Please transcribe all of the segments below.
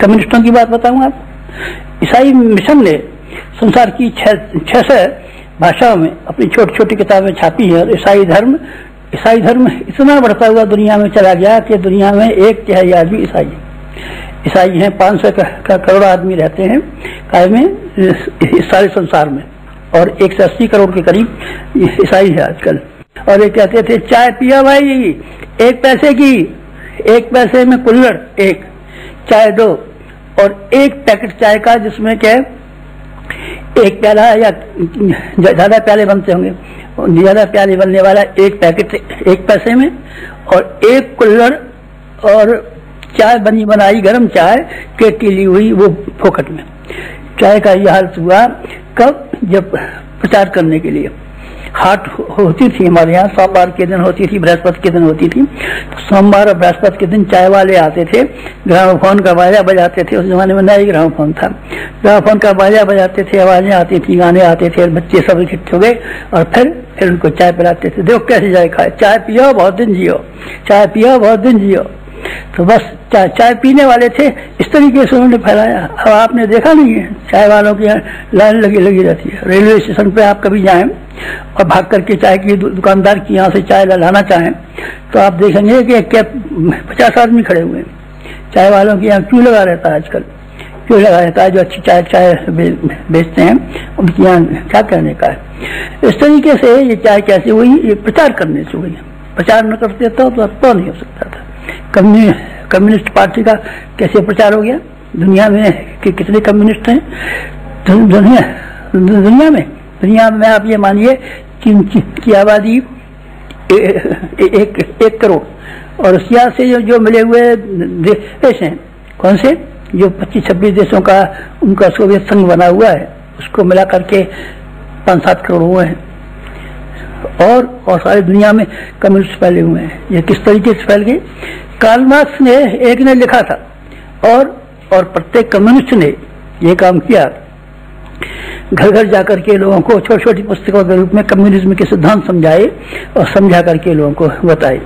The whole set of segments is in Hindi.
कम्युनिस्टों की बात बताऊं आप, ईसाई मिशन ने संसार की 600 भाषाओं में अपनी छोटी छोटी किताबें छापी है और ईसाई धर्म इतना बढ़ता हुआ दुनिया में चला गया कि दुनिया में 1/4 आदमी ईसाई हैं। 500 करोड़ आदमी रहते हैं काय में इस सारे संसार में और 180 करोड़ के करीब ईसाई है आजकल। और ये कहते थे चाय पिया भाई 1 पैसे की, 1 पैसे में कुल्हड़ 1 चाय 2 और 1 पैकेट चाय का जिसमें क्या 1 प्याला या ज्यादा प्याले बनते होंगे, ज्यादा प्याले बनने वाला 1 पैकेट 1 पैसे में और 1 कुल्हड़ और चाय बनी बनाई गर्म चाय के टीली हुई वो फोकट में। चाय का यह हालत हुआ कब, जब प्रचार करने के लिए हाट होती थी हमारे यहाँ, सोमवार के दिन होती थी, बृहस्पति के दिन होती थी। सोमवार और बृहस्पति के दिन चाय वाले आते थे, ग्रामोफोन का बाजा बजाते थे, उस जमाने में नया ग्रामोफोन था, ग्रामोफोन का बाजा बजाते थे, आवाजें आती थी, गाने आते थे, बच्चे सब इकट्ठे हो गए और फिर उनको चाय पिलाते थे। देखो कैसे चाय खाए, चाय पियो बहुत दिन जियो, चाय पियो बहुत दिन जियो। तो बस चाय पीने वाले थे, इस तरीके से उन्होंने फैलाया। अब आपने देखा नहीं है चाय वालों की लाइन लगी रहती है। रेलवे स्टेशन पे आप कभी जाएं और भाग करके चाय की दुकानदार की यहाँ से चाय लाना चाहें तो आप देखेंगे कि 50 आदमी खड़े हुए हैं। चाय वालों के यहाँ क्यों लगा रहता है आजकल, क्यों लगा रहता है? जो अच्छी चाय बेचते हैं उनके यहाँ क्या कहने का है। इस तरीके से ये चाय कैसे हुई, ये प्रचार करने से हुई। प्रचार न करते तो नहीं हो सकता था। कम्युनिस्ट पार्टी का कैसे प्रचार हो गया दुनिया में कि कितने कम्युनिस्ट हैं दुनिया में आप ये मानिए चीन की आबादी 1 करोड़ और रशिया से जो मिले हुए देश हैं, कौन से जो 25-26 देशों का उनका सोवियत संघ बना हुआ है, उसको मिला करके 5-7 करोड़ हुए हैं और सारी दुनिया में कम्युनिस्ट फैले हुए हैं। ये किस तरीके से फैल गए? कार्ल मार्क्स ने एक ने लिखा था और प्रत्येक कम्युनिस्ट ने ये काम किया, घर घर जाकर के लोगों को छोटी छोटी पुस्तकों के रूप में कम्युनिज्म के सिद्धांत समझाए और समझा करके लोगों को बताए।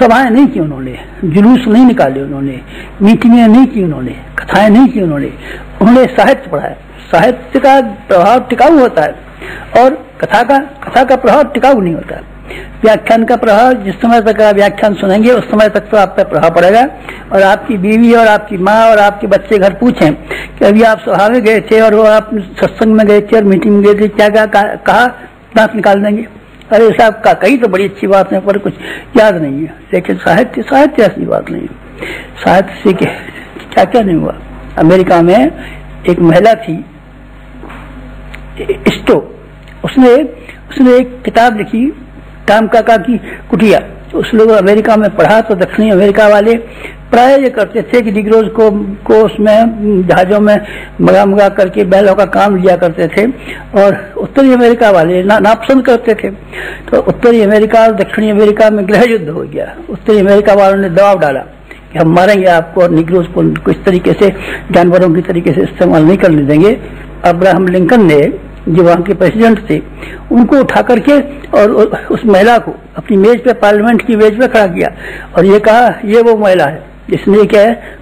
सभाएं नहीं की उन्होंने, जुलूस नहीं निकाले उन्होंने, मीटिंगें नहीं की उन्होंने, कथाएं नहीं की उन्होंने साहित्य पढ़ाया। साहित्य का प्रभाव टिकाऊ होता है और कथा का प्रभाव टिकाऊ नहीं होता। व्याख्यान का प्रभाव, जिस समय तक आप व्याख्यान सुनेंगे उस समय तक तो आप पर प्रभाव पड़ेगा और आपकी बीवी और आपकी माँ और आपके बच्चे घर पूछें कि अभी आप सभा में गए थे और वो आप सत्संग में गए थे और मीटिंग में गए थे, क्या क्या कहा, दांत निकाल देंगे। अरे साहब का कही तो बड़ी अच्छी बात है पर कुछ याद नहीं है। लेकिन साहित्य ऐसी बात नहीं है। साहित्य से क्या क्या नहीं हुआ। अमेरिका में एक महिला थी स्टो, उसने एक किताब लिखी टाम काका की कुटिया। उस लोग अमेरिका में पढ़ा तो दक्षिणी अमेरिका वाले प्राय ये करते थे कि निग्रोज को उसमें जहाजों में मगा करके बैलों का काम लिया करते थे और उत्तरी अमेरिका वाले नापसंद करते थे। तो उत्तरी अमेरिका और दक्षिणी अमेरिका में गृह युद्ध हो गया। उत्तरी अमेरिका वालों ने दबाव डाला कि हम मारेंगे आपको और निग्रोज को इस तरीके से जानवरों की तरीके से इस्तेमाल नहीं करने देंगे। अब्राहम लिंकन ने जो वहाँ के प्रेसिडेंट थे उनको उठा करके और उस महिला को अपनी मेज पे, पार्लियामेंट की मेज पे खड़ा किया और ये कहा ये वो महिला है जिसने क्या है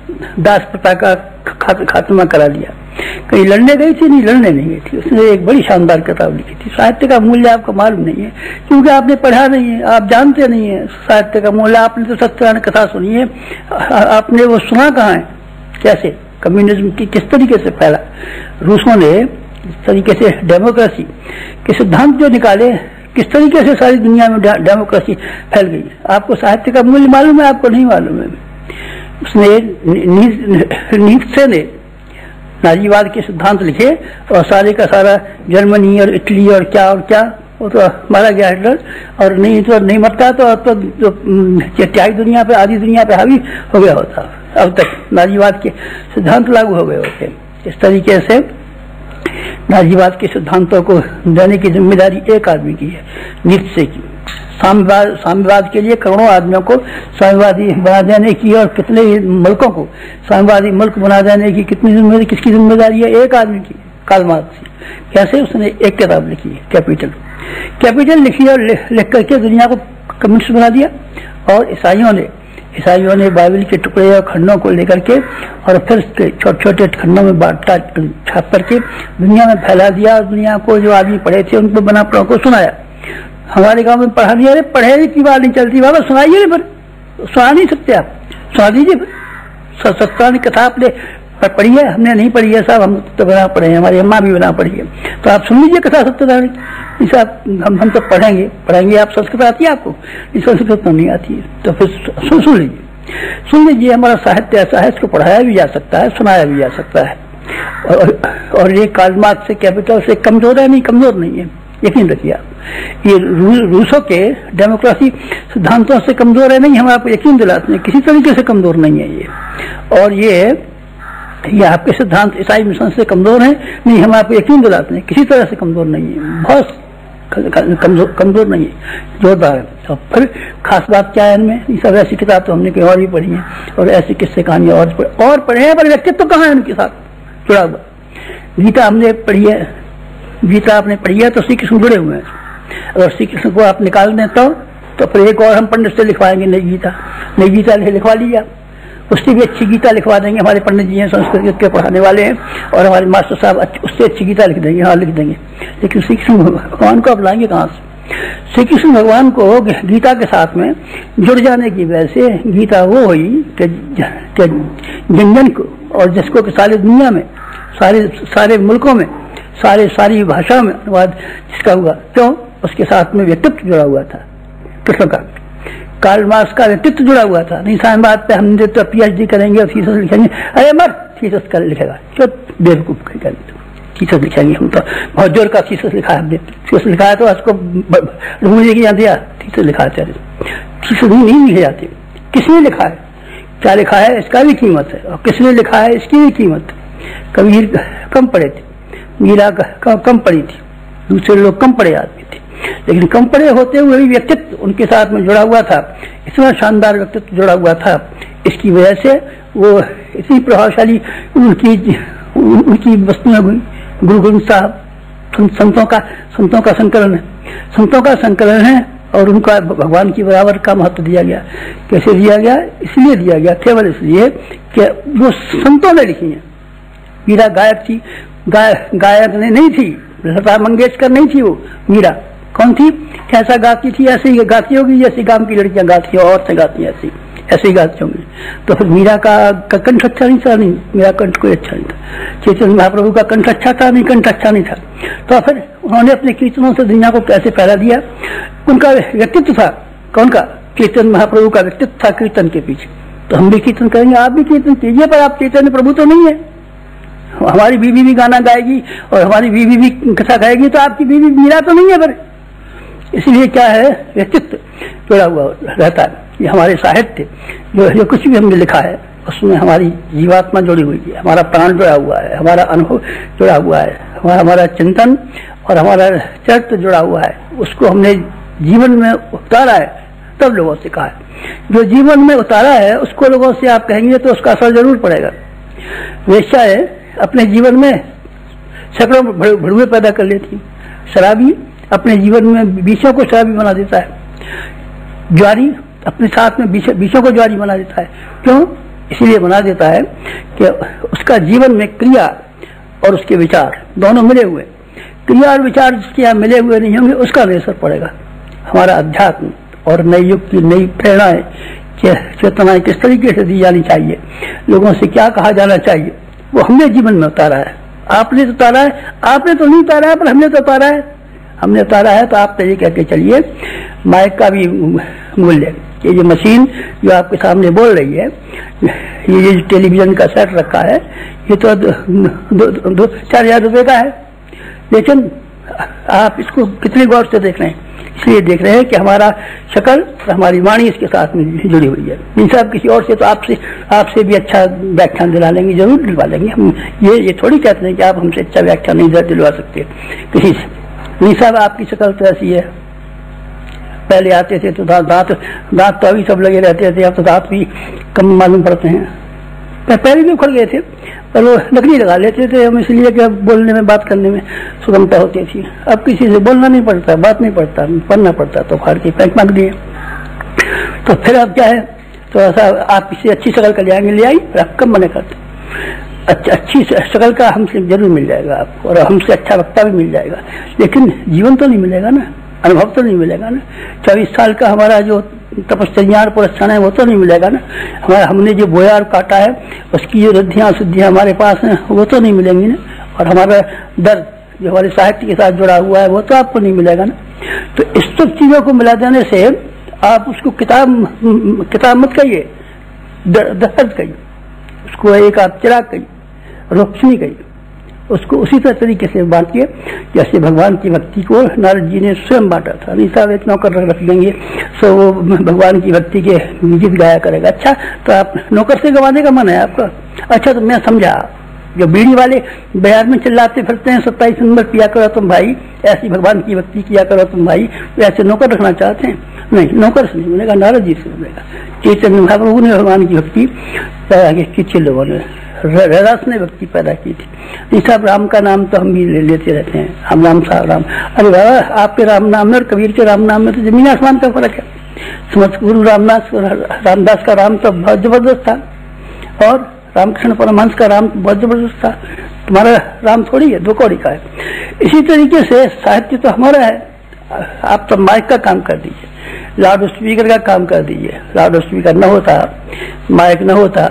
दास प्रथा का खात्मा करा दिया। कहीं लड़ने गई थी नहीं, लड़ने नहीं गई थी। उसने एक बड़ी शानदार किताब लिखी थी। साहित्य का मूल्य आपको मालूम नहीं है क्योंकि आपने पढ़ा नहीं है, आप जानते नहीं है साहित्य का मूल्य। आपने तो सत्यनारायण कथा सुनी है, आपने वो सुना कहाँ है कैसे कम्युनिज्म की किस तरीके से फैला। रूसों ने किस तरीके से डेमोक्रेसी के सिद्धांत जो निकाले, किस तरीके से सारी दुनिया में डेमोक्रेसी फैल गई। आपको साहित्य का मूल्य मालूम है, आपको नहीं मालूम है। उसने नीत्शे ने नाजीवाद के सिद्धांत लिखे और सारे का सारा जर्मनी और इटली और क्या वो तो मारा गया हिटलर और नहीं तो नहीं मरता तो चटाई दुनिया पे आधी दुनिया पे हावी हो गया होता। अब तक नाजीवाद के सिद्धांत लागू हो गए होते। इस तरीके से नाजीवाद के सिद्धांतों को देने की जिम्मेदारी एक आदमी की है, नीत्शे की। साम्यवाद के लिए करोड़ों आदमियों को साम्यवादी बना देने की और कितने मुल्कों को साम्यवादी मुल्क बना देने की कितनी जिम्मेदारी, किसकी जिम्मेदारी है? एक आदमी की। कार्ल मार्क्स कैसे उसने एक किताब लिखी है कैपिटल लिखी और लिख करके दुनिया को कम्युनिस्ट बना दिया और ईसाइयों ने ईसाइयों ने बाइबल के टुकड़े और खंडों को लेकर के और फिर छोटे छोटे खंडों में बांटा छाप करके दुनिया में फैला दिया। दुनिया को जो आदमी पढ़े थे उनको बना पढ़ा को सुनाया। हमारे गांव में पढ़ा दिया, अरे पढ़े की बात नहीं चलती बाबा, सुनाइए ना, पर सुना नहीं सकते आप, सुना दीजिए। सत्यानी कथा आपने पढ़ी है, हमने नहीं पढ़ी है साहब, हम तो बना पढ़े हैं, हमारी अम्मा भी बना पढ़ी है, तो आप सुन लीजिए कथा सत्यनारायण साहब। हम तो पढ़ेंगे पढ़ेंगे। आप संस्कृत आती है आपको? संस्कृत तो नहीं आती है, तो फिर सुन लीजिए, सुन लीजिए। हमारा साहित्य ऐसा है, इसको पढ़ाया भी जा सकता है, सुनाया भी जा सकता है। और ये कार्ल मार्क्स से कैपिटल से कमजोर है? नहीं, कमजोर नहीं है, यकीन रखिए आप। ये रूसों के डेमोक्रेसी सिद्धांतों से कमजोर है? नहीं, हम आपको यकीन दिलाते हैं किसी तरीके से कमजोर नहीं है ये। और ये आपके सिद्धांत ईसाई मिशन से कमजोर है? नहीं, हम आपको यकीन दिलाते हैं किसी तरह से कमजोर नहीं है, बहुत कमजोर नहीं है, जोरदार है। और फिर खास बात क्या है इनमें, ये सब ऐसी किताब तो हमने कहीं और भी पढ़ी है, और ऐसी किस्से कहानियां और पढ़े हैं, पर व्यक्तित्व तो कहाँ है उनके साथ जुड़ा हुआ। गीता हमने पढ़ी है, गीता आपने पढ़ी है, तो श्री कृष्ण जुड़े हुए हैं। अगर श्री कृष्ण को आप निकाल दें तो फिर एक और हम पंडित से लिखवाएंगे नई गीता। नई गीता लिखवा लीजिए आप, उससे भी अच्छी गीता लिखवा देंगे। हमारे पंडित जी हैं, संस्कृत के पढ़ाने वाले हैं, और हमारे मास्टर साहब उससे अच्छी गीता लिख देंगे। हाँ, लिख देंगे, लेकिन श्री कृष्ण भगवान को आप लाएंगे कहाँ से? श्री कृष्ण भगवान को गीता के साथ में जुड़ जाने की वजह से गीता वो हुई कि जन को और जिसको कि सारी दुनिया में, सारे मुल्कों में, सारी भाषा में अनुवाद जिसका हुआ, क्यों? उसके साथ में व्यक्तित्व जुड़ा हुआ था कृष्ण का। कार्ल मार्क्स का व्यक्तित्व जुड़ा हुआ था। नहीं, सामवाद पे हम तो PhD करेंगे और थीसिस लिखेंगे, अरे मर थीसिस कर लिखेगा, क्यों बेवकूफ करेगा? थीसिस लिखेंगे हम तो, बहुत जोर का थीसिस लिखा है हमने। थीसिस लिखा है तो उसको ढूंढने की याद दिया, थीसिस लिखा है, थीसिस नहीं लिखे जाते। किसने लिखा है, क्या लिखा है, इसका भी कीमत है, और किसने लिखा है इसकी भी कीमत है। कबीर कम पढ़े थे, मीरा कम पढ़ी थी, दूसरे लोग कम पढ़े आदमी थे, लेकिन कम पढ़े होते हुए भी व्यक्तित्व उनके साथ में जुड़ा हुआ था। इतना शानदार व्यक्तित्व जुड़ा हुआ था, इसकी वजह से वो इतनी प्रभावशाली उनकी वस्तुएं हुई। गुरु ग्रंथ साहब संतों का संकलन है, और उनका भगवान की बराबर का महत्व दिया गया। कैसे दिया गया? इसलिए दिया गया, केवल इसलिए कि वो संतों ने लिखी है। मीरा गायक थी, गायक नहीं थी, लता मंगेशकर नहीं थी, वो मीरा कौन थी? कैसा गाती थी? ऐसे ही गाती होगी जैसे गांव की लड़कियां गाती हैं, औरतें गाती हैं, ऐसे ही गाती होंगी। तो फिर मीरा का कंठ अच्छा नहीं था, नहीं मेरा कंठ कोई अच्छा नहीं था। चैतन्य महाप्रभु का कंठ अच्छा था, नहीं कंठ अच्छा नहीं था। तो फिर उन्होंने अपने कीर्तनों से दुनिया को कैसे फैला दिया, उनका व्यक्तित्व था। कौन का? चैतन्य महाप्रभु का व्यक्तित्व था कीर्तन के पीछे। तो हम भी कीर्तन करेंगे, आप भी कीर्तन कीजिए, पर आप चैतन्य प्रभु तो नहीं है। हमारी बीवी भी गाना गाएगी और हमारी बीवी भी कथा गाएगी, तो आपकी बीवी मीरा तो नहीं है। पर इसलिए क्या है, व्यक्तित्व जुड़ा हुआ रहता है। ये हमारे साहित्य जो कुछ भी हमने लिखा है, उसमें हमारी जीवात्मा जुड़ी हुई है, हमारा प्राण जुड़ा हुआ है, हमारा अनुभव जुड़ा हुआ है, हमारा चिंतन और हमारा चरित्र जुड़ा हुआ है। उसको हमने जीवन में उतारा है, तब लोगों से कहा है। जो जीवन में उतारा है उसको लोगों से आप कहेंगे तो उसका असर जरूर पड़ेगा। वेश्या है, अपने जीवन में सैकड़ों भड़ुए पैदा कर लेती। शराबी अपने जीवन में बीसों को शराबी बना देता है। ज्वारी अपने साथ में बीसों को ज्वारी बना देता है। क्यों? इसलिए बना देता है कि उसका जीवन में क्रिया और उसके विचार दोनों मिले हुए। क्रिया और विचार जिसके यहाँ मिले हुए नहीं होंगे, उसका भी असर पड़ेगा। हमारा अध्यात्म और नई युग की नई प्रेरणाएं, चेतनाएं किस तरीके से दी जानी चाहिए, लोगों से क्या कहा जाना चाहिए, वो हमने जीवन में उतारा है। आपने तो उतारा है, आपने तो नहीं उतारा है, पर हमने तो उतारा है। हमने उतारा है तो आप तो ये कह के चलिए, माइक का भी मूल्य, ये जो मशीन जो आपके सामने बोल रही है, ये जो टेलीविजन का सेट रखा है, ये तो 4,000 रुपये का है, लेकिन आप इसको कितने गौर से देख रहे हैं। इसलिए देख रहे हैं कि हमारा शक्ल और हमारी वाणी इसके साथ में जुड़ी हुई है। इन साहब किसी और से तो आपसे भी अच्छा व्याख्यान दिला लेंगे, जरूर दिलवा लेंगे। हम ये थोड़ी कहते हैं कि आप हमसे अच्छा व्याख्यान नहीं दिलवा सकते किसी से। नहीं साहब, आपकी शक्ल तो ऐसी है। पहले आते थे तो दांत तो अभी सब लगे रहते थे, अब तो दांत भी कम मालूम पड़ते हैं। पहले भी उखड़ गए थे, पर वो लकड़ी लगा लेते थे हम, इसलिए कि बोलने में, बात करने में सुगमता होती थी। अब किसी से बोलना नहीं पड़ता, बात नहीं पड़ता, पढ़ना पड़ता, तो फाड़ के पैक मांग दिए। तो फिर अब क्या है, थोड़ा सा आप इसे अच्छी शक्ल का ले आएंगे, ले आई और आप कम मना करते अच्छी शक्ल का हमसे जरूर मिल जाएगा आपको, और हमसे अच्छा वक्ता भी मिल जाएगा, लेकिन जीवन तो नहीं मिलेगा ना, अनुभव तो नहीं मिलेगा ना। 24 साल का हमारा जो तपस्या और पुरस्कार है वो तो नहीं मिलेगा ना, हमारा हमने जो बोया और काटा है उसकी जो रद्धियाँ सिद्धियाँ हमारे पास हैं वो तो नहीं मिलेंगी ना, और हमारा दर्द जो हमारे साहित्य के साथ जुड़ा हुआ है वो तो आपको नहीं मिलेगा ना। तो इस सब चीज़ों को मिला देने से आप उसको किताब मत कहिए, दर्द कहिए उसको, एक आप चिराग कहिए, रोशनी कहिए उसको, उसी तरह तरीके से बांटिए जैसे भगवान की भक्ति को नारद जी ने स्वयं बांटा था। नहीं साहब एक नौकर रख देंगे सो वो भगवान की भक्ति के गीत गाया करेगा, अच्छा तो आप नौकर से गवाने का मन है आपका, अच्छा तो मैं समझा। जो बीड़ी वाले बाजार में चिल्लाते फिरते हैं 27 नंबर पिया करो तुम भाई, ऐसी भगवान की भक्ति किया करो तुम भाई, ऐसे नौकर रखना चाहते हैं, नहीं नौकर से नहीं बनेगा, नारद जी से बनेगा। चैतन्य महाप्रभु ने भगवान की भक्ति पैदा की, किच्चे लोगों ने रस ने भक्ति पैदा की थी। इस राम का नाम तो हम भी लेते रहते हैं, हम राम साहब राम, अरे बाबा आपके राम नाम में और कबीर के राम नाम में तो जमीन आसमान का फर्क है। समझ गुरु रामदास का राम तो बहुत जबरदस्त था, और रामकृष्ण परमहंस का राम बहुत जबरदस्त था, तुम्हारा राम थोड़ी है, दो कौड़ी का है। इसी तरीके से साहित्य तो हमारा है, आप तो माइक का काम कर दीजिए, लाउड स्पीकर का काम कर दीजिए। लाउड स्पीकर न होता, माइक न होता,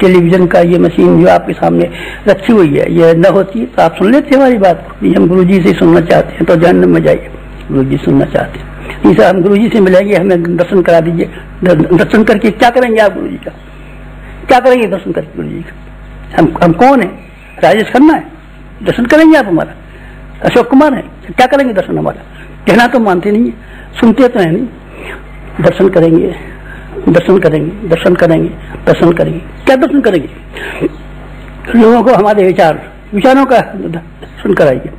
टेलीविजन का ये मशीन जो आपके सामने रखी हुई है ये न होती तो आप सुन लेते हमारी बात को, हम गुरु जी से सुनना चाहते हैं तो जहन्नम में जाइए, गुरु जी सुनना चाहते हैं। इसे हम गुरु जी से मिलेंगे, हमें दर्शन करा दीजिए, दर्शन करके क्या करेंगे आप गुरु जी का, क्या करेंगे दर्शन करके गुरु जी का, हम कौन है, राजेश खन्ना है, दर्शन करेंगे आप हमारा, अशोक कुमार है, क्या करेंगे दर्शन हमारा, कहना तो मानते नहीं है, सुनते तो है नहीं, दर्शन करेंगे दर्शन करेंगे दर्शन करेंगे दर्शन करेंगे, क्या दर्शन करेंगे, लोगों को हमारे विचारों का दर्शन कराइए,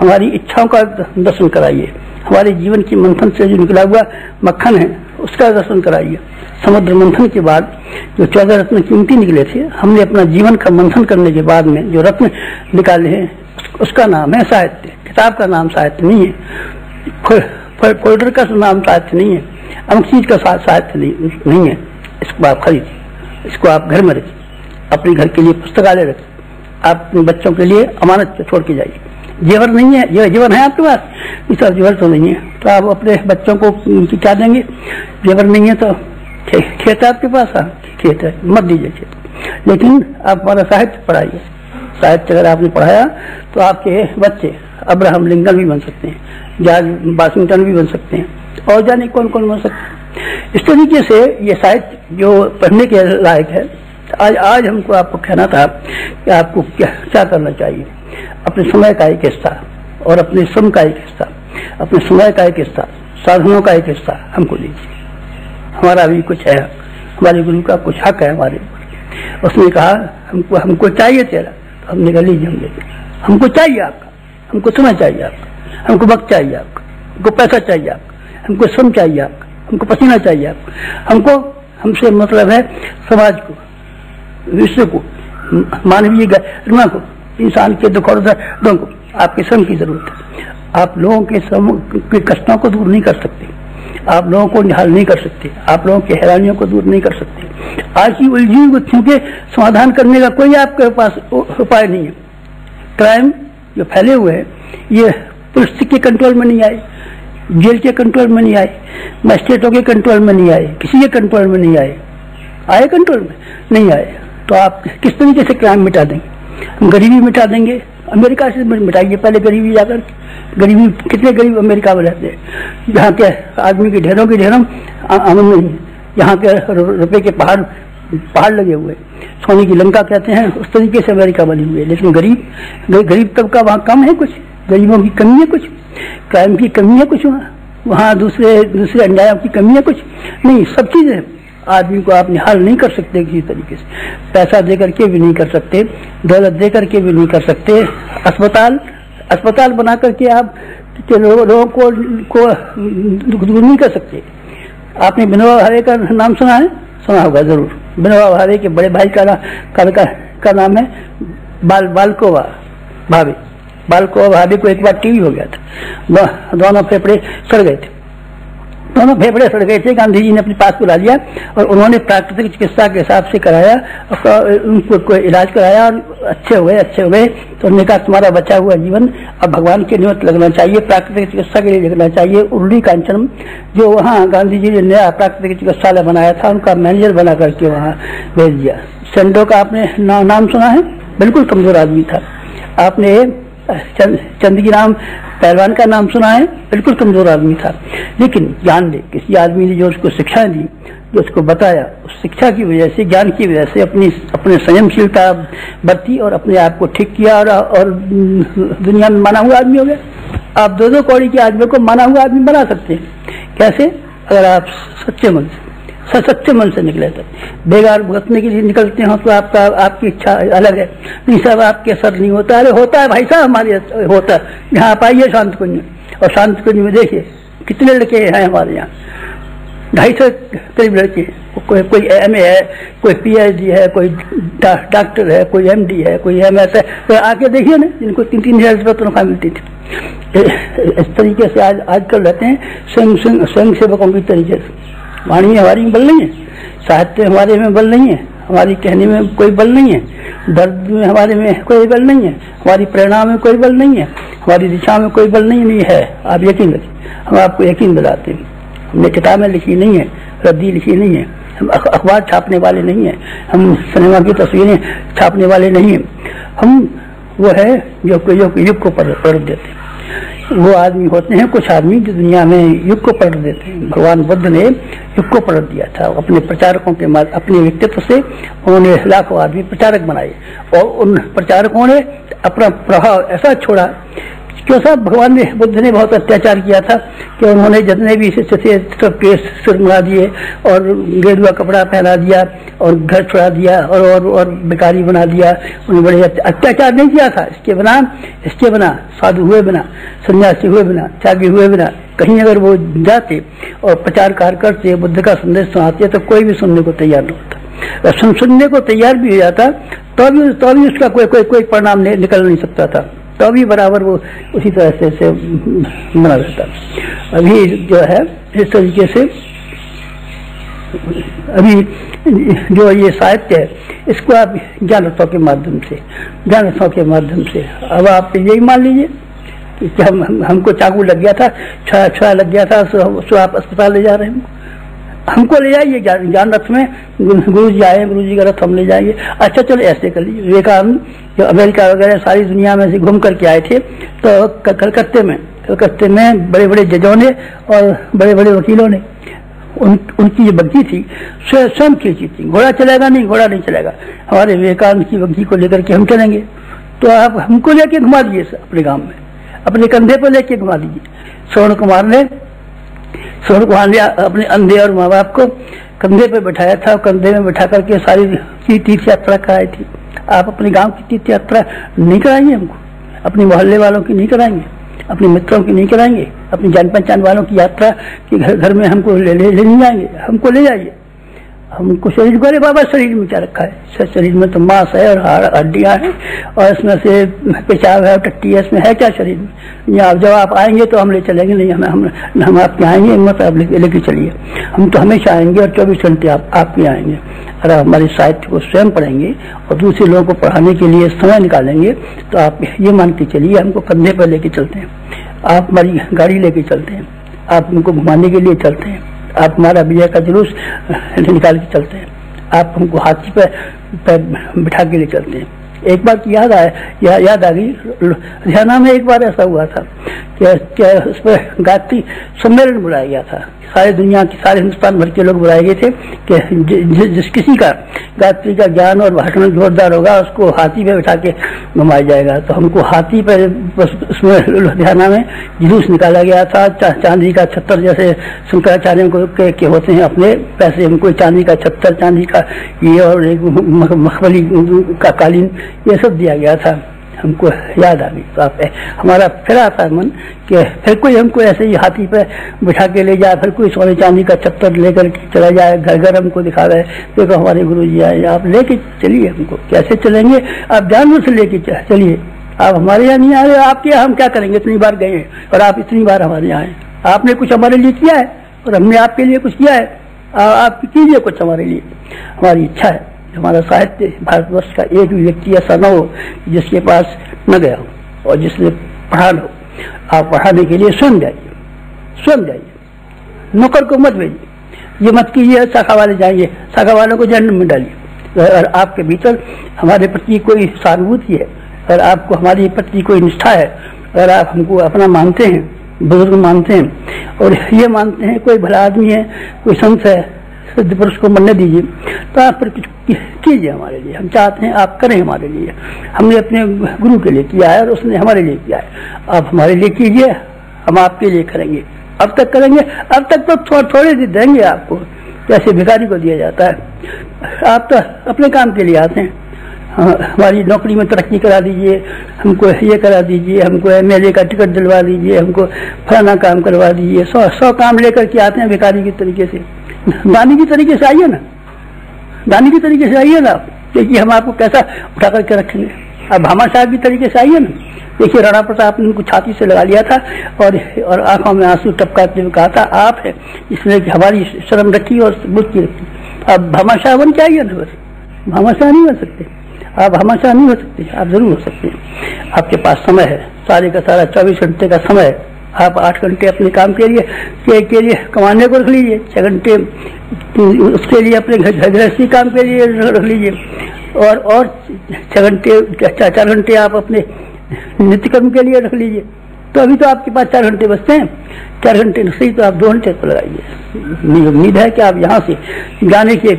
हमारी इच्छाओं का दर्शन कराइए, हमारे जीवन की मंथन से जो निकला हुआ मक्खन है उसका दर्शन कराइए। समुद्र मंथन के बाद जो 14 रत्न कीमती निकले थे, हमने अपना जीवन का मंथन करने के बाद में जो रत्न निकाले हैं उसका नाम है साहित्य। किताब का नाम साहित्य नहीं है, फोल्डर का नाम साहित्य नहीं है, अमुक चीज का साहित्य नहीं है। इसको आप खरीदिए, इसको आप घर में रखिए, अपने घर के लिए पुस्तकालय रखिए, आप अपने बच्चों के लिए अमानत छोड़ के जाइए। जेवर नहीं है, जेवर है आपके पास, इस तरह जेवर तो नहीं है तो आप अपने बच्चों को क्या देंगे, जेवर नहीं है तो खेत है आपके पास, हाँ खेत है, मत दीजिए खेत, लेकिन आप हमारा साहित्य पढ़ाइए। साहित्य अगर आपने पढ़ाया तो आपके बच्चे अब्राहम लिंकन भी बन सकते हैं, जॉर्ज वाशिंगटन भी बन सकते हैं, और जाने कौन कौन बन सकते हैं। इस तरीके से ये साहित्य जो पढ़ने के लायक है। आज हमको आपको कहना था कि आपको क्या करना चाहिए। अपने समय का एक हिस्सा और अपने श्रम का एक हिस्सा, अपने समय का एक हिस्सा, साधनों का एक हिस्सा हमको दीजिए। हमारा भी कुछ है, हमारे गुरु का कुछ हक है हमारे ऊपर। उसने कहा हमको चाहिए तेरा, तो हमने कहा लीजिए हम लेंगे। हमको चाहिए आपका, हमको समय चाहिए आपका, हमको वक्त चाहिए आपका, हमको पैसा चाहिए आपका, हमको श्रम चाहिए आपका, हमको पसीना चाहिए आपको, हमको हमसे मतलब है समाज को, विश्व को, मानवीय गरिमा को, इंसान के दुख और दर्दों को। आपके श्रम की जरूरत है। आप लोगों के श्रम के कष्टों को दूर नहीं कर सकते, आप लोगों को निहाल नहीं कर सकते, आप लोगों की हैरानियों को दूर नहीं कर सकते। आज की उलझी गुत्थियों के समाधान करने का कोई आपके पास उपाय नहीं है। क्राइम जो फैले हुए हैं ये पुलिस के कंट्रोल में नहीं आए, जेल के कंट्रोल में नहीं आए, मजिस्ट्रेटों के कंट्रोल में नहीं आए, किसी के कंट्रोल में नहीं आए, आए कंट्रोल में नहीं आए। तो आप किस तरीके से क्राइम मिटा देंगे, हम गरीबी मिटा देंगे। अमेरिका से मिटाइए पहले गरीबी, जाकर गरीबी, कितने गरीब अमेरिका में रहते हैं, जहाँ के आदमी के ढेरों के ढेरों अमन नहीं है, यहाँ के रुपये के पहाड़ लगे हुए, सोने की लंका कहते हैं, उस तरीके से अमेरिका बनी हुई है। लेकिन गरीब तबका वहाँ कम है, कुछ गरीबों की कमी है, कुछ क्राइम की कमी है, कुछ वहाँ दूसरे अन्यायों की कमी है, कुछ नहीं, सब चीज़ें। आदमी को आप निहाल नहीं कर सकते किसी तरीके से, पैसा दे करके भी नहीं कर सकते, दौलत दे करके भी नहीं कर सकते, अस्पताल बना करके आप लोगों को दूर नहीं कर सकते। आपने विनोबा भावे का नाम सुना है, सुना होगा जरूर। विनोबा भावे के बड़े भाई का नाम है बालकोवा भावे। बालकोवा भावे को एक बार टीवी हो गया था, दोनों फेफड़े सड़ गए थे, दोनों फेफड़े सड़ गए थे। गांधी जी ने अपने पास बुला लिया और उन्होंने प्राकृतिक चिकित्सा के हिसाब से कराया, उनको इलाज कराया और अच्छे हो गए। तो उन्होंने कहा तुम्हारा बचा हुआ जीवन अब भगवान के निमित्त लगना चाहिए, प्राकृतिक चिकित्सा के लिए लगना चाहिए। उर्ली कांचन जो वहाँ गांधी जी ने नया प्राकृतिक चिकित्सालय बनाया था उनका मैनेजर बना करके वहाँ भेज दिया। शंडो का आपने नाम सुना है, बिल्कुल कमजोर आदमी था। आपने चंदगी राम पहलवान का नाम सुना है, बिल्कुल कमजोर आदमी था, लेकिन ज्ञान ने, किसी आदमी ने जो उसको शिक्षा दी, जो उसको बताया, उस शिक्षा की वजह से, ज्ञान की वजह से अपने संयमशीलता बरती और अपने आप को ठीक किया और दुनिया में माना हुआ आदमी हो गया। आप दो कौड़ी के आदमी को माना हुआ आदमी बना सकते हैं। कैसे? अगर आप सच्चे मन से निकले। तो बेगार भुगतने के लिए निकलते हो तो आपकी इच्छा अलग है, नहीं सब आपके असर नहीं होता। अरे होता है भाई साहब, हमारे होता है। यहाँ आप आइए शांतिकुंज में, और शांतिकुंज में देखिए कितने लड़के हैं हमारे यहाँ, 250 करीब लड़के। कोई एमए है, कोई पीएचडी है, कोई डॉक्टर है, कोई एमडी है, कोई एमएस है। तो आके देखिए ना, जिनको 3-3 हज़ार तनख्वाह मिलती थी। इस तरीके से आजकल रहते हैं स्वयं सेवकों की तरीके से। वाणी हमारी में बल नहीं है, साहित्य हमारे में बल नहीं है, हमारी कहने में कोई बल नहीं है, दर्द में हमारे में कोई बल नहीं है, हमारी प्रेरणा में कोई बल नहीं है, हमारी दिशा में कोई बल नहीं है। आप यकीन रखिए, हम आपको यकीन दिलाते हैं। हमने किताबें लिखी नहीं है, रद्दी लिखी नहीं है, हम अखबार छापने वाले नहीं है, हम सिनेमा की तस्वीरें छापने वाले नहीं है। हम वो है जो युग को पलट देते हैं। वो आदमी होते हैं कुछ आदमी जो दुनिया में युग को पलट देते हैं। भगवान बुद्ध ने युग को पलट दिया था अपने प्रचारकों के माध्यम, अपने व्यक्तित्व से। उन्होंने लाखों आदमी प्रचारक बनाए और उन प्रचारकों ने अपना प्रभाव ऐसा छोड़ा। क्यों साहब? भगवान ने, बुद्ध ने बहुत अत्याचार किया था कि उन्होंने जितने भी सिर मुड़ा दिए और गेरुआ कपड़ा पहना दिया और घर छुड़ा दिया और भिखारी बना दिया। उन्हें बड़े अत्याचार नहीं किया था। इसके बिना साधु हुए बिना, सन्यासी हुए बिना, त्यागी हुए बिना कहीं अगर वो जाते और प्रचार कार्य करते, बुद्ध का संदेश सुनाते, तो कोई भी सुनने को तैयार नहीं होता। सुनने को तैयार भी हो जाता तो भी उसका कोई परिणाम निकल नहीं सकता था। तो भी बराबर वो उसी तरह से मना रहता। अभी जो है इस तरीके से अभी जो ये साहित्य है, इसको आप ज्ञान रथों के माध्यम से अब आप यही मान लीजिए कि हमको चाकू लग गया था, छुरा लग गया था, सो आप अस्पताल ले जा रहे हैं। हमको ले जाइए ज्ञान रथ में, गुरु जी का रथ हम ले जाएंगे। अच्छा चलो ऐसे कर लीजिए। विवेकानंद जो अमेरिका वगैरह सारी दुनिया में से घूम करके आए थे, तो कलकत्ते में बड़े बड़े जजों ने और बड़े बड़े वकीलों ने उनकी जो बग्घी थी स्वयं खींची थी। घोड़ा नहीं चलेगा, हमारे विवेकानंद की बग्घी को लेकर के हम चलेंगे। तो आप हमको लेके घुमा दीजिए अपने गाँव में, अपने कंधे पर लेके घुमा दीजिए। स्वर्ण कुमार ने अपने अंधे और माँ बाप को कंधे पर बैठाया था, कंधे में बैठा करके सारी तीर्थ यात्रा कराई थी। आप अपने गांव की तीर्थ यात्रा नहीं कराएंगे, हमको अपने मोहल्ले वालों की नहीं कराएंगे, अपने मित्रों की नहीं कराएंगे, अपनी जान पहचान वालों की यात्रा की घर में हमको ले नहीं जाएंगे। हमको ले जाइए। हमको शरीर को, अरे बाबा शरीर में क्या रखा है? शरीर में तो मांस है और हड्डियाँ हैं और इसमें से पेशाब है, टट्टी है, इसमें है क्या शरीर में? या जब आप आएंगे तो हम ले चलेंगे, नहीं हम आपके आएंगे, हिम्मत आप लेके चलिए। हम तो हमेशा आएंगे और 24 घंटे आपके आएंगे। अगर हमारे साहित्य को स्वयं पढ़ेंगे और दूसरे लोगों को पढ़ाने के लिए समय निकालेंगे तो आप ये मान के चलिए, हमको कंधे पर लेके चलते हैं, आप हमारी गाड़ी लेके चलते हैं, आप हमको घुमाने के लिए चलते हैं, आप हमारा विजय का जुलूस निकाल के चलते हैं, आप हमको हाथी पर बिठा के ले चलते हैं। एक बार की याद आ गई, लुधियाना में एक बार ऐसा हुआ था कि उस पर गायत्री सम्मेलन बुलाया गया था। सारे दुनिया के, सारे हिंदुस्तान भर के लोग बुलाए गए थे कि जिस किसी का गायत्री का ज्ञान और भाषण जोरदार होगा उसको हाथी पे बैठा के घुमाया जाएगा। तो हमको हाथी पर उसमें लुधियाना में जुलूस निकाला गया था। चांदी का छत्तर, जैसे शंकराचार्य के होते हैं अपने पैसे, हमको चांदी का छत्तर, चांदी का ये और मखमली का कालीन, ये सब दिया गया था। हमको याद आ गई। तो आप हमारा फिर आता मन कि फिर कोई हमको ऐसे ही हाथी पे बिठा के ले जाए, फिर कोई सोने चांदी का छत्तर लेकर चला जाए, घर घर हमको दिखा रहे देखो तो हमारे गुरु जी आए। आप लेके चलिए हमको। कैसे चलेंगे? आप जानवर से लेके चलिए। आप हमारे यहाँ नहीं आ रहे, आपके यहाँ हम क्या करेंगे? इतनी बार गए हैं और आप इतनी बार हमारे यहाँ आए, आपने कुछ हमारे लिए किया है? और हमने आपके लिए कुछ किया है, आप कीजिए कुछ हमारे लिए। हमारी इच्छा है हमारा साहित्य भारतवर्ष का एक भी व्यक्ति ऐसा न हो जिसके पास न गया हो और जिसने पढ़ा न हो। आप पढ़ाने के लिए स्वयं जाइए, स्वयं जाइए, नौकर को मत भेजिए, ये मत कीजिए शाखा वाले जाइए, शाखा वालों को जहन्नुम में डालिए। अगर आपके भीतर हमारे प्रति कोई सहानुभूति है, अगर आपको हमारे प्रति कोई निष्ठा है, अगर आप हमको अपना मानते हैं, बुजुर्ग मानते हैं और ये मानते हैं कोई भला आदमी है, कोई संत है, सिद्ध पुरुष को मरने दीजिए, तो आप पर कुछ कीजिए हमारे लिए। हम चाहते हैं आप करें हमारे लिए। हमने अपने गुरु के लिए किया है और उसने हमारे लिए किया है, आप हमारे लिए कीजिए, हम आपके लिए करेंगे। अब तक करेंगे, अब तक तो थोड़े देंगे आपको, जैसे भिखारी को दिया जाता है। आप तो अपने काम के लिए आते हैं, हमारी नौकरी में तरक्की करा दीजिए, हमको ये करा दीजिए, हमको MLA का टिकट दिलवा दीजिए, हमको फलाना काम करवा दीजिए, 100 काम लेकर के आते हैं भिखारी के तरीके से। दानी के तरीके से आइए ना, दानी के तरीके से आइए ना, क्योंकि हम आपको कैसा उठा करके रखेंगे। अब भामा साहब के तरीके से आइए ना। देखिए राणा प्रताप ने उनको छाती से लगा लिया था और आंखों में आंसू टपकाते हुए कहा था, आप है इसलिए हमारी शर्म रखी और बुद्ध की रखी। अब भामा शाह बन के आइए ना, बस भामा शाह नहीं बन सकते आप, हमेशा नहीं हो सकते, आप जरूर हो सकते हैं। आपके पास समय है, सारे का सारा 24 घंटे का समय है। आप 8 घंटे अपने काम के लिए कमाने को रख लीजिए, 6 घंटे उसके लिए अपने गृहस्थी काम के लिए रख लीजिए और 6 घंटे 4 घंटे आप अपने नित्यकर्म के लिए रख लीजिए। तो अभी तो आपके पास 4 घंटे बचते हैं, 4 घंटे सही, तो आप 2 घंटे को लगाइए। मेरी उम्मीद है कि आप यहाँ से जाने के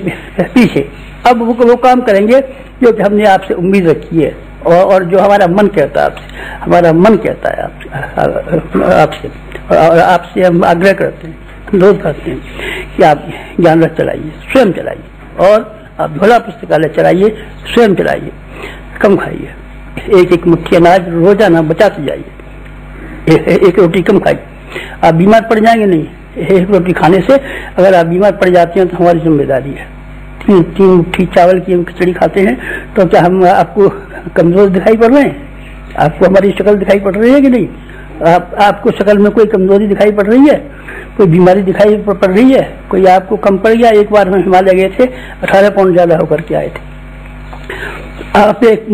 पीछे अब वो काम करेंगे जो कि हमने आपसे उम्मीद रखी है और जो हमारा मन कहता है आपसे, हमारा मन कहता है आपसे और आपसे हम आग्रह करते हैं, अनुरोध करते हैं कि आप ज्ञान रथ चलाइए, स्वयं चलाइए, और आप झोला पुस्तकालय चलाइए, स्वयं चलाइए, कम खाइए, एक मुट्ठी अनाज रोजाना बचाते जाइए, एक रोटी कम खाइए। आप बीमार पड़ जाएंगे नहीं, एक रोटी खाने से अगर आप बीमार पड़ जाते हैं तो हमारी जिम्मेदारी है। 3 मुट्ठी चावल की हम खिचड़ी खाते हैं तो क्या हम आपको कमजोर दिखाई पड़ रहे हैं? आपको हमारी शक्ल दिखाई पड़ रही है कि नहीं? आपको शक्ल में कोई कमजोरी दिखाई पड़ रही है, कोई बीमारी दिखाई पड़ रही है? कोई आपको कम पड़ गया? एक बार हम हिमालय गए थे, 18 पाउंड ज्यादा होकर के आए थे। आप एक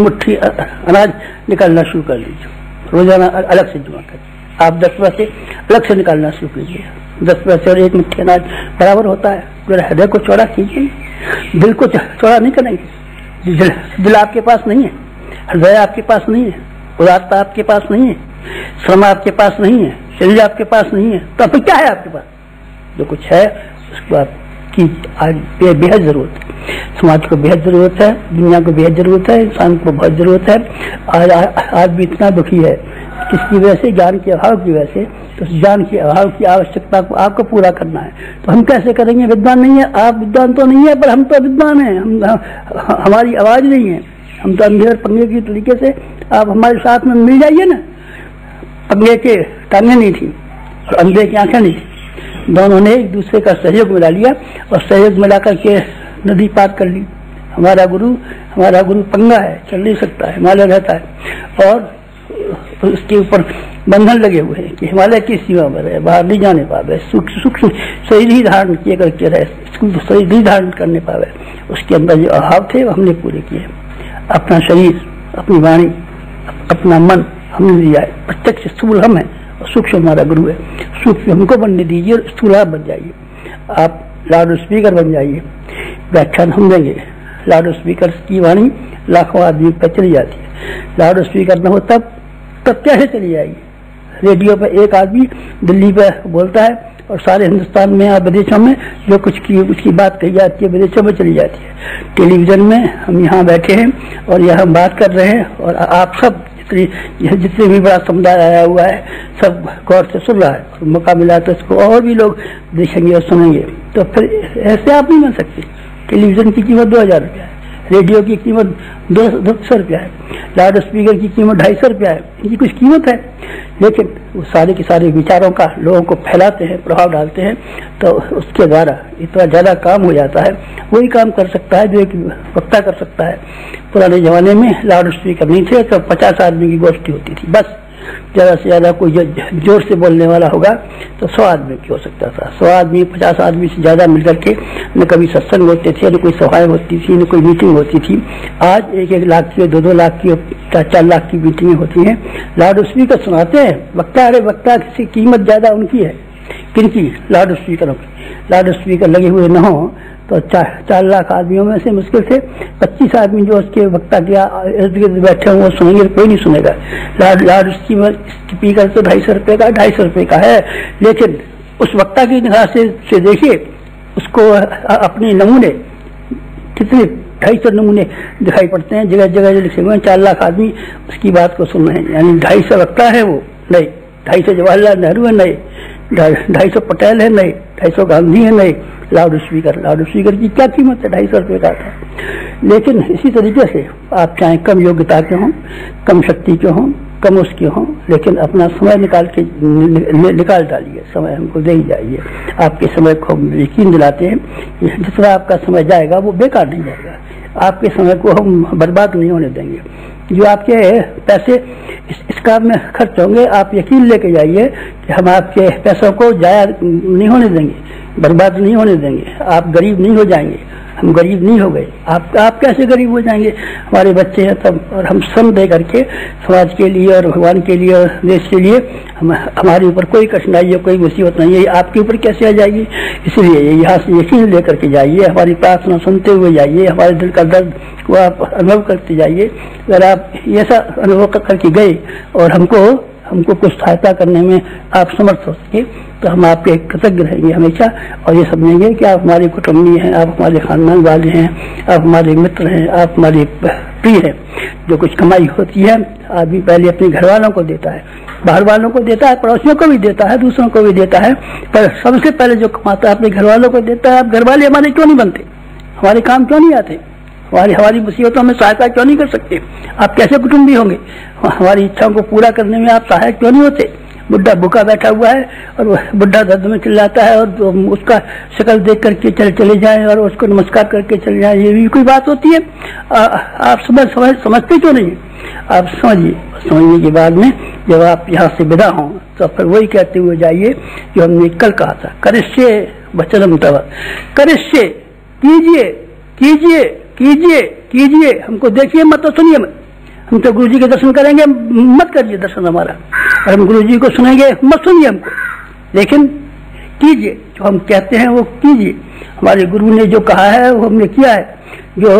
मुट्ठी अनाज निकालना शुरू कर लीजिए, रोजाना अलग से जुआ कर आप 10 पैसे अलग से निकालना शुरू कीजिए। 10 पैसे और 1 मुट्ठी अनाज बराबर होता है। मेरा हृदय को चौड़ा कीजिए, दिल को चौड़ा नहीं करेंगे। दिल आपके पास नहीं है, हृदय आपके पास नहीं है, उदारता आपके पास नहीं है, श्रम आपके पास नहीं है, शरीर आपके पास नहीं है, तो फिर क्या है आपके पास? जो कुछ है उसको आप कीजिए। आज बेहद जरूरत है, समाज को बेहद जरूरत है, दुनिया को बेहद जरूरत है, इंसान को बहुत जरूरत है। आज भी इतना दुखी है, किसकी वजह से? ज्ञान के अभाव की वजह से। तो ज्ञान के अभाव की आवश्यकता को आपको पूरा करना है, तो हम कैसे करेंगे? विद्वान नहीं है, आप विद्वान तो नहीं है, पर हम तो विद्वान हैं, हमारी आवाज नहीं है, हम तो अंधेर पंगे की तरीके से। आप हमारे साथ में मिल जाइए ना। पंगे के टांगे नहीं थी और अंधे की आंखें नहीं थी, दोनों ने एक दूसरे का सहयोग मिला लिया और सहयोग मिलाकर के नदी पार कर ली। हमारा गुरु पंगा है, चल नहीं सकता है, हिमालय रहता है और उसके ऊपर बंधन लगे हुए हैं कि हिमालय की सीमा पर है, बाहर नहीं जाने पावे, सूक्ष्म शरीर ही धारण किए करके रहे, शरीर ही धारण करने पावे। उसके अंदर जो अभाव थे वो हमने पूरे किए। अपना शरीर, अपनी वाणी, अपना मन हमने दिया है। प्रत्यक्ष स्थूल हम है और सूक्ष्म हमारा गुरु है। सूक्ष्म हमको बनने दीजिए और स्थूल आप बन जाइए। आप लाउड स्पीकर बन जाइए, व्याख्यान हम देंगे। लाउड स्पीकर की वाणी लाखों आदमी पर चली जाती है। लाउड स्पीकर न हो तब कैसे चली जाएगी? रेडियो पर एक आदमी दिल्ली पर बोलता है और सारे हिंदुस्तान में या विदेशों में जो कुछ की उसकी बात कही जाती है विदेशों में चली जाती है। टेलीविजन में हम यहाँ बैठे हैं और यहाँ हम बात कर रहे हैं और आप सब जितने भी बड़ा समुदाय आया हुआ है सब गौर से सुन रहा है और मौका मिला तो उसको और भी लोग देखेंगे और सुनेंगे। तो फिर ऐसे आप नहीं बन सकते। टेलीविजन की कीमत 2000 रुपया है, रेडियो की कीमत 200 रुपया है, लाउड स्पीकर की कीमत 250 रुपया है। इनकी कुछ कीमत है, लेकिन वो सारे के सारे विचारों का लोगों को फैलाते हैं, प्रभाव डालते हैं, तो उसके द्वारा इतना ज़्यादा काम हो जाता है। वही काम कर सकता है जो एक वक्ता कर सकता है। पुराने जमाने में लाउड स्पीकर नहीं थे तो 50 आदमी की गोष्ठी होती थी, बस ज़्यादा से ज़्यादा कोई जोर से बोलने वाला होगा तो 100 आदमी की हो सकता था। 100 आदमी 50 आदमी से ज़्यादा मिलकर के न कभी सत्संग होते थे, न कोई सभाएं होती थी, न कोई मीटिंग होती थी। आज 1-1 लाख की, 2-2 लाख की, 4-4 लाख की मीटिंगें होती हैं। लाउड स्पीकर सुनाते हैं वक्ता, अरे वक्ता की कीमत ज़्यादा उनकी है, किनकी? लाउड स्पीकरों की। लाउड स्पीकर लगे हुए न हो तो 4 लाख आदमियों में से मुश्किल से 25 आदमी जो उसके वक्ता के इर्द गिर्द बैठे हों वो सुनेंगे, कोई नहीं सुनेगा। लाउड स्पीकर तो 250 रुपये का, 250 रुपये का है, लेकिन उस वक्ता की निगाह से देखिए उसको अपने नमूने कितने 250 नमूने दिखाई पड़ते हैं जगह जगह लिखे हुए। 4 लाख आदमी उसकी बात को सुन रहे हैं, यानी 250 वक्ता है वो, नहीं 250 जवाहरलाल नेहरू है, नहीं 250 पटेल है, नहीं 250 गांधी है, नहीं। लाउड स्पीकर की क्या कीमत है? 250 रुपये का था। लेकिन इसी तरीके से आप चाहे कम योग्यता के हों, कम शक्ति के हों, कम उसके हों, लेकिन अपना समय निकाल डालिए, समय हमको दे ही जाइए। आपके समय को हम यकीन दिलाते हैं कि जितना आपका समय जाएगा वो बेकार नहीं जाएगा, आपके समय को हम बर्बाद नहीं होने देंगे। जो आपके पैसे इस काम में खर्च होंगे आप यकीन लेके जाइए कि हम आपके पैसों को जाया नहीं होने देंगे, बर्बाद नहीं होने देंगे। आप गरीब नहीं हो जाएंगे, हम गरीब नहीं हो गए, आप कैसे गरीब हो जाएंगे? हमारे बच्चे हैं तब, और हम श्रम दे करके समाज के लिए और भगवान के लिए और देश के लिए हमारे ऊपर कोई कठिनाई या कोई मुसीबत नहीं है, आपके ऊपर कैसे आ जाएगी? इसलिए यहाँ से यकीन ले करके जाइए, हमारी प्रार्थना सुनते हुए जाइए, हमारे दिल का दर्द को आप अनुभव करते जाइए। अगर आप ऐसा अनुभव करके गए और हमको कुछ सहायता करने में आप समर्थ हो सके तो हम आपके कृतज्ञ रहेंगे हमेशा, और ये समझेंगे कि आप हमारे कुटुम्बी हैं, आप हमारे खानदान वाले हैं, आप हमारे मित्र हैं, आप हमारे प्रिय हैं। जो कुछ कमाई होती है आदमी पहले अपने घर वालों को देता है, बाहर वालों को देता है, पड़ोसियों को भी देता है, दूसरों को भी देता है, पर सबसे पहले जो कमाता है अपने घर वालों को देता है। आप घर वाले हमारे क्यों नहीं बनते? हमारे काम क्यों नहीं आते? हमारी मुसीबतों में सहायता क्यों नहीं कर सकते? आप कैसे कुटुम्बी होंगे? हमारी इच्छाओं को पूरा करने में आप सहायक क्यों नहीं होते? बुढ़ा भूखा बैठा हुआ है और बुढ़ा दर्द में चिल्लाता है और उसका शक्ल देख करके चले जाएं और उसको नमस्कार करके चले जाएं, ये भी कोई बात होती है? आप समझते क्यों नहीं? आप समझने के बाद में जब आप यहाँ से विदा हों तो फिर वही कहते हुए जाइए जो हमने कल कहा था, करिष्ये वचनम तव, करिष्ये कीजिए कीजिए कीजिए कीजिए, हमको देखिए मत और सुनिए मत। हम तो गुरुजी के दर्शन करेंगे, मत करिए दर्शन हमारा, और हम गुरुजी को सुनेंगे, मत सुनिए हमको, लेकिन कीजिए जो हम कहते हैं वो कीजिए। हमारे गुरु ने जो कहा है वो हमने किया है, जो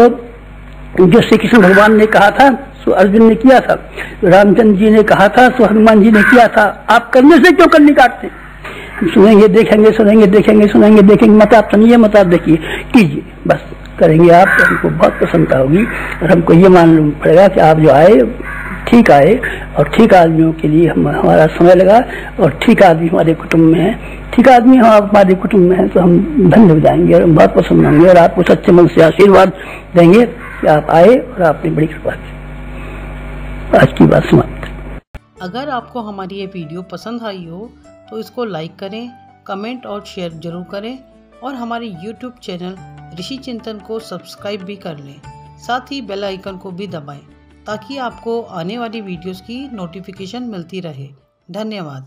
श्री कृष्ण भगवान ने कहा था सो अर्जुन ने किया था, रामचंद्र जी ने कहा था सो हनुमान जी ने किया था। आप करने से क्यों करनी काटते? सुनेंगे देखेंगे, सुनेंगे देखेंगे, सुनेंगे देखेंगे, मत आप सुनिए, मत आप देखिए, कीजिए बस करेंगे आप तो हमको बहुत पसंद होगी। और हमको ये मालूम पड़ेगा कि आप जो आए ठीक आए, और ठीक आदमियों के लिए हमारा समय लगा, और ठीक आदमी हमारे कुटुंब में है, ठीक आदमी हमारे कुटुंब में है, तो हम धन्य हो जाएंगे और हम बहुत पसंद होंगे, और आपको सच्चे मन से आशीर्वाद देंगे कि आप आए और आपने बड़ी कृपा की। आज की बात समाप्त। अगर आपको हमारी ये वीडियो पसंद आई हो तो इसको लाइक करें, कमेंट और शेयर जरूर करें, और हमारे YouTube चैनल ऋषि चिंतन को सब्सक्राइब भी कर लें, साथ ही बेल आइकन को भी दबाएं ताकि आपको आने वाली वीडियोस की नोटिफिकेशन मिलती रहे। धन्यवाद।